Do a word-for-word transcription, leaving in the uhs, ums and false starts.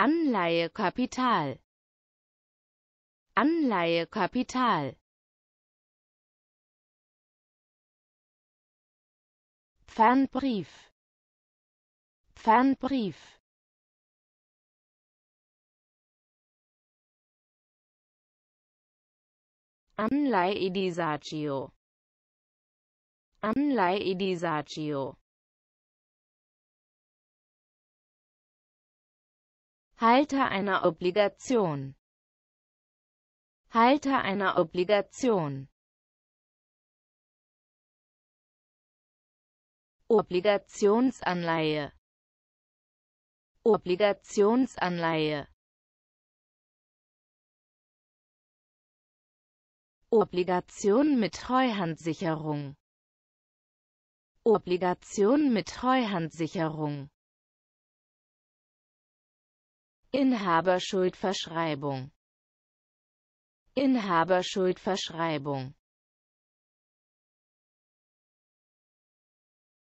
Anleihekapital. Anleihekapital. Pfandbrief. Pfandbrief. Anleiheidisaccio. Anleiheidisaccio. Halter einer Obligation. Halter einer Obligation. Obligationsanleihe. Obligationsanleihe. Obligation mit Treuhandsicherung. Obligation mit Treuhandsicherung. Inhaberschuldverschreibung. Inhaberschuldverschreibung.